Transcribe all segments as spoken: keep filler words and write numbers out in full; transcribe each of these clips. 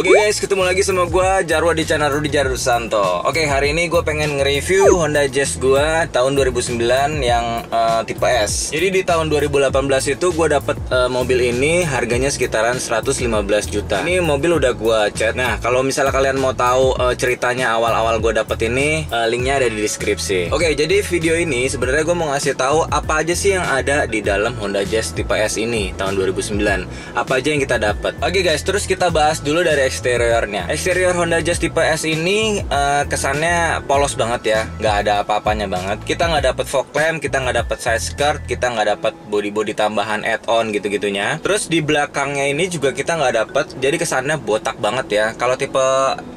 Oke okay guys, ketemu lagi sama gue Jarwo di channel Rudi Jarwo Soesanto. Oke okay, hari ini gue pengen nge-review Honda Jazz gue tahun dua ribu sembilan yang uh, tipe S. Jadi di tahun dua ribu delapan belas itu gue dapet uh, mobil ini harganya sekitaran seratus lima belas juta. Ini mobil udah gue chat. Nah kalau misalnya kalian mau tahu uh, ceritanya awal-awal gue dapet ini, uh, linknya ada di deskripsi. Oke okay, jadi video ini sebenarnya gue mau ngasih tahu apa aja sih yang ada di dalam Honda Jazz tipe S ini tahun dua ribu sembilan. Apa aja yang kita dapet. Oke okay guys, terus kita bahas dulu dari eksteriornya. Eksterior Honda Jazz tipe S ini uh, kesannya polos banget ya, nggak ada apa-apanya banget. Kita nggak dapat fog lamp, kita nggak dapat side skirt, kita nggak dapat body-body tambahan add-on gitu-gitunya. Terus di belakangnya ini juga kita nggak dapat, jadi kesannya botak banget ya. Kalau tipe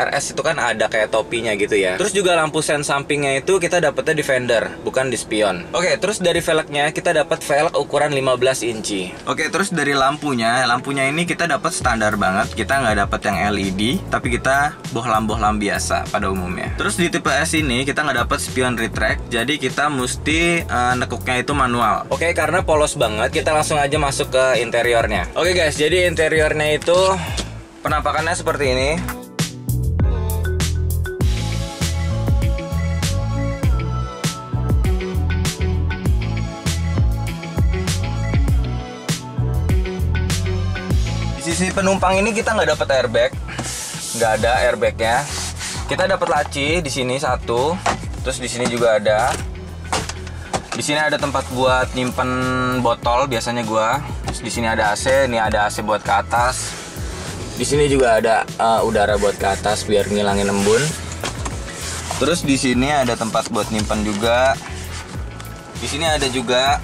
R S itu kan ada kayak topinya gitu ya. Terus juga lampu sen sampingnya itu kita dapatnya di fender, bukan di spion. Oke, terus dari velgnya kita dapat velg ukuran lima belas inci. Oke, terus dari lampunya, lampunya ini kita dapat standar banget, kita nggak dapat yang L E D, tapi kita bohlam-bohlam biasa pada umumnya. Terus di tipe S ini kita nggak dapat spion retract, jadi kita mesti uh, nekuknya itu manual. Oke, okay, karena polos banget, kita langsung aja masuk ke interiornya. Oke okay guys, jadi interiornya itu penampakannya seperti ini. Sisi penumpang ini kita nggak dapat airbag, nggak ada airbagnya. Kita dapat laci di sini satu, terus di sini juga ada. Di sini ada tempat buat nyimpen botol biasanya gua. Terus di sini ada A C, ini ada A C buat ke atas. Di sini juga ada uh, udara buat ke atas biar ngilangin embun. Terus di sini ada tempat buat nyimpen juga. Di sini ada juga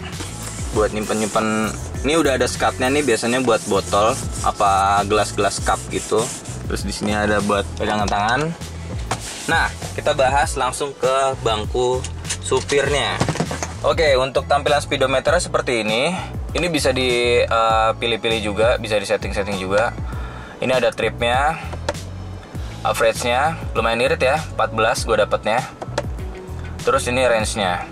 buat nyimpen-nyimpen. Ini udah ada skatnya nih, biasanya buat botol apa gelas-gelas cup gitu. Terus di sini ada buat pegangan tangan. Nah, kita bahas langsung ke bangku supirnya. Oke, untuk tampilan speedometernya seperti ini. Ini bisa dipilih-pilih juga, bisa disetting-setting juga. Ini ada tripnya, average-nya, lumayan irit ya, empat belas gue dapetnya. Terus ini range-nya.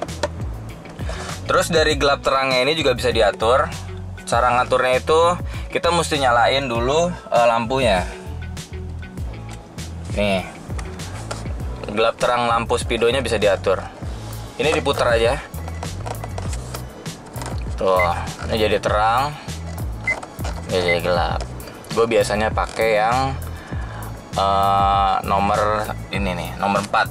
Terus dari gelap terangnya ini juga bisa diatur. Cara ngaturnya itu kita mesti nyalain dulu e, lampunya. Nih, gelap terang lampu speedonya bisa diatur. Ini diputar aja. Tuh, ini jadi terang, ini jadi gelap. Gue biasanya pakai yang e, nomor ini nih, nomor empat.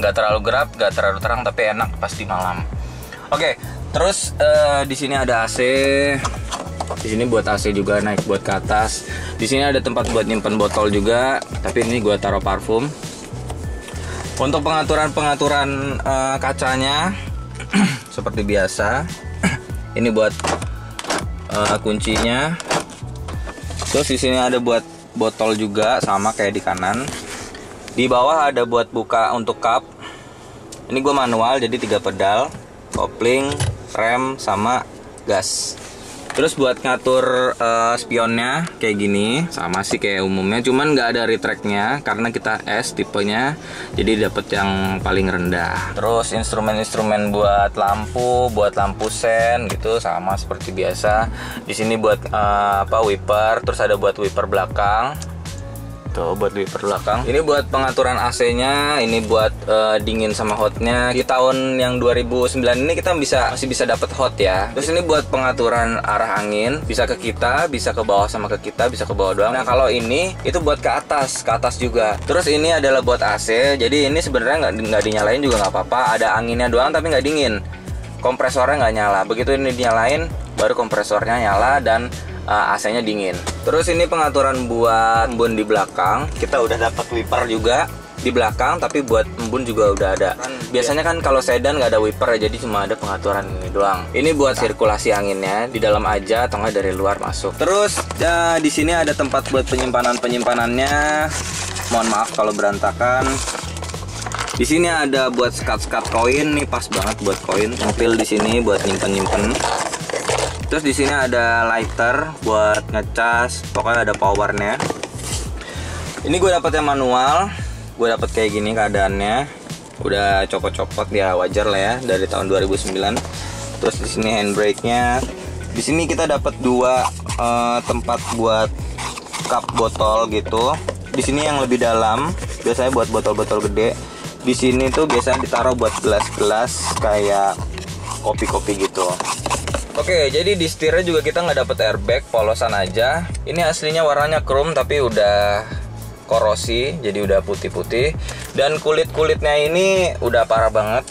Nggak terlalu gelap, nggak terlalu terang, tapi enak pas di malam. Oke. Terus uh, di sini ada A C. Di sini buat A C juga naik buat ke atas. Di sini ada tempat buat nyimpen botol juga, tapi ini gua taruh parfum. Untuk pengaturan-pengaturan uh, kacanya seperti biasa. Ini buat uh, kuncinya. Terus di sini ada buat botol juga sama kayak di kanan. Di bawah ada buat buka untuk cup. Ini gua manual jadi tiga pedal, kopling, rem, sama gas. Terus buat ngatur uh, spionnya kayak gini, sama sih kayak umumnya, cuman nggak ada retract-nya karena kita S tipenya, jadi dapet yang paling rendah. Terus instrumen-instrumen buat lampu, buat lampu sen gitu sama seperti biasa. Di sini buat uh, apa wiper, terus ada buat wiper belakang. Tuh buat wiper belakang. Ini buat pengaturan A C-nya, ini buat uh, dingin sama hotnya. Di tahun yang dua ribu sembilan ini kita bisa masih bisa dapat hot ya. Terus ini buat pengaturan arah angin, bisa ke kita, bisa ke bawah sama ke kita, bisa ke bawah doang. Nah kalau ini itu buat ke atas, ke atas juga. Terus ini adalah buat A C, jadi ini sebenarnya nggak nggak dinyalain juga nggak apa-apa. Ada anginnya doang tapi nggak dingin. Kompresornya nggak nyala. Begitu ini dinyalain, baru kompresornya nyala dan Uh, A C-nya dingin. Terus ini pengaturan buat embun di belakang. Kita udah dapat wiper juga di belakang, tapi buat embun juga udah ada. Biasanya kan kalau sedan nggak ada wiper, jadi cuma ada pengaturan ini doang. Ini buat sirkulasi anginnya di dalam aja, atau nggak dari luar masuk. Terus ya, di sini ada tempat buat penyimpanan penyimpanannya. Mohon maaf kalau berantakan. Di sini ada buat skat-skat koin, nih pas banget buat koin. Mobil di sini buat nyimpen-nyimpen. Terus di sini ada lighter buat ngecas, pokoknya ada powernya. Ini gue dapet yang manual, gue dapet kayak gini keadaannya, udah copot-copot ya wajar lah ya dari tahun dua ribu sembilan. Terus di sini handbrake-nya, di sini kita dapet dua uh, tempat buat cup botol gitu. Di sini yang lebih dalam biasanya buat botol-botol gede. Di sini tuh biasanya ditaruh buat gelas-gelas kayak kopi-kopi gitu. Oke, jadi di setirnya juga kita nggak dapet airbag, polosan aja. Ini aslinya warnanya chrome tapi udah korosi, jadi udah putih-putih. Dan kulit-kulitnya ini udah parah banget.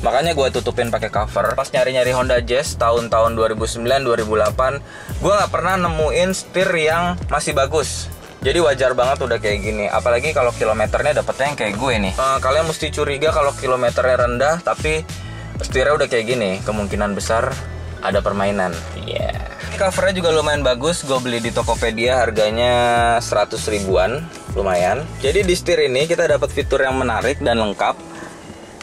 Makanya gue tutupin pakai cover. Pas nyari-nyari Honda Jazz tahun-tahun dua ribu sembilan dua ribu delapan, gue nggak pernah nemuin setir yang masih bagus. Jadi wajar banget udah kayak gini. Apalagi kalau kilometernya dapetnya yang kayak gue nih. Uh, kalian mesti curiga kalau kilometernya rendah, tapi setirnya udah kayak gini. Kemungkinan besar ada permainan. Iya. Yeah. Covernya juga lumayan bagus. Gue beli di Tokopedia, harganya seratus ribuan, lumayan. Jadi di setir ini kita dapat fitur yang menarik dan lengkap.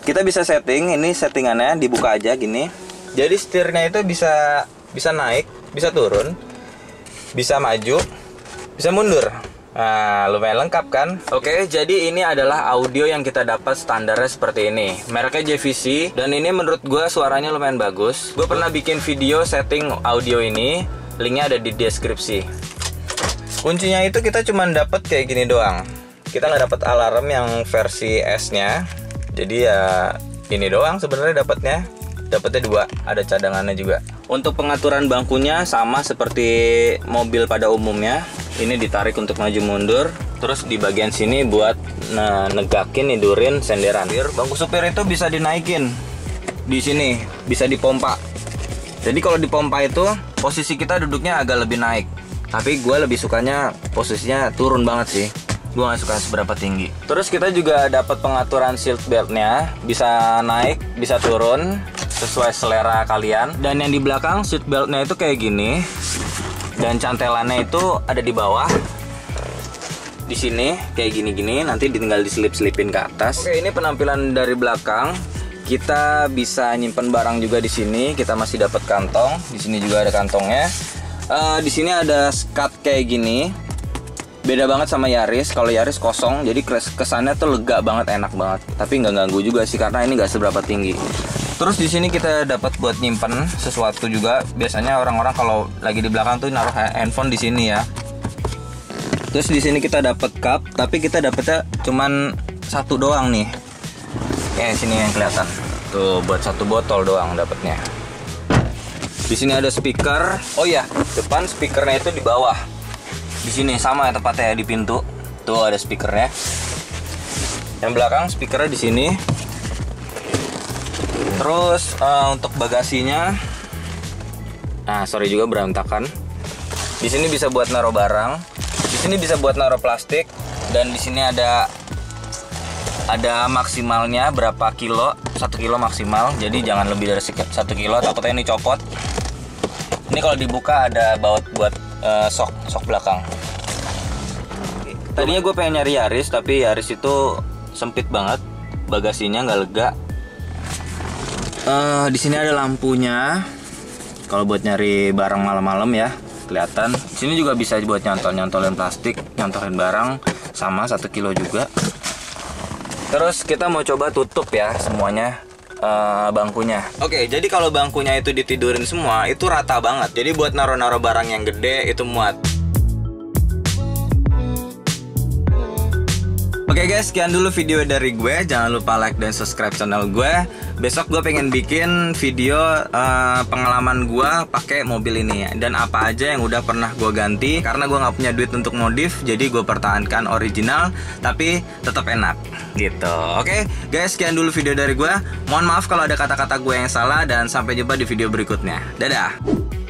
Kita bisa setting. Ini settingannya dibuka aja gini. Jadi setirnya itu bisa bisa naik, bisa turun, bisa maju, bisa mundur. Nah, lumayan lengkap kan? Oke, jadi ini adalah audio yang kita dapat standarnya seperti ini. Mereknya J V C, dan ini menurut gue suaranya lumayan bagus. Gue pernah bikin video setting audio ini, linknya ada di deskripsi. Kuncinya itu kita cuma dapat kayak gini doang. Kita nggak dapat alarm yang versi S-nya. Jadi ya ini doang sebenarnya dapatnya. Dapatnya dua, ada cadangannya juga. Untuk pengaturan bangkunya sama seperti mobil pada umumnya. Ini ditarik untuk maju mundur. Terus di bagian sini buat nah, negakin, nidurin, senderan. Bangku supir itu bisa dinaikin. Di sini bisa dipompa. Jadi kalau dipompa itu posisi kita duduknya agak lebih naik. Tapi gue lebih sukanya posisinya turun banget sih. Gue gak suka seberapa tinggi. Terus kita juga dapat pengaturan seat beltnya. Bisa naik, bisa turun sesuai selera kalian. Dan yang di belakang seat beltnya itu kayak gini, dan cantelannya itu ada di bawah di sini kayak gini-gini, nanti ditinggal diselip-selipin ke atas. Oke, ini penampilan dari belakang. Kita bisa nyimpen barang juga di sini. Kita masih dapat kantong. Di sini juga ada kantongnya. Uh, di sini ada skat kayak gini. Beda banget sama Yaris. Kalau Yaris kosong, jadi kesannya tuh lega banget, enak banget. Tapi nggak ganggu juga sih karena ini nggak seberapa tinggi. Terus di sini kita dapat buat nyimpen sesuatu juga. Biasanya orang-orang kalau lagi di belakang tuh naruh handphone di sini ya. Terus di sini kita dapat cup, tapi kita dapatnya cuman satu doang nih. Eh, sini yang kelihatan. Tuh buat satu botol doang dapatnya. Di sini ada speaker. Oh ya, depan speakernya itu di bawah. Di sini sama ya tempatnya di pintu. Tuh ada speakernya. Yang belakang speakernya di sini. Terus uh, untuk bagasinya, nah sorry juga berantakan. Di sini bisa buat naruh barang. Di sini bisa buat naruh plastik. Dan di sini ada ada maksimalnya berapa kilo? Satu kilo maksimal. Jadi jangan lebih dari satu kilo. Takutnya ini copot. Ini kalau dibuka ada baut buat Uh, sok sok belakang. Tadinya gue pengen nyari Yaris, tapi Yaris itu sempit banget, bagasinya nggak lega. Uh, di sini ada lampunya, kalau buat nyari barang malam-malam ya, kelihatan. Di sini juga bisa buat nyontol-nyontolin plastik, nyontolin barang, sama satu kilo juga. Terus kita mau coba tutup ya semuanya. Uh, bangkunya. Oke, jadi kalau bangkunya itu ditidurin semua, itu rata banget. Jadi buat naro-naro barang yang gede itu muat. Oke guys, sekian dulu video dari gue. Jangan lupa like dan subscribe channel gue. Besok gue pengen bikin video uh, pengalaman gue pakai mobil ini, dan apa aja yang udah pernah gue ganti. Karena gue nggak punya duit untuk modif, jadi gue pertahankan original tapi tetap enak gitu. Oke guys, sekian dulu video dari gue. Mohon maaf kalau ada kata-kata gue yang salah, dan sampai jumpa di video berikutnya. Dadah.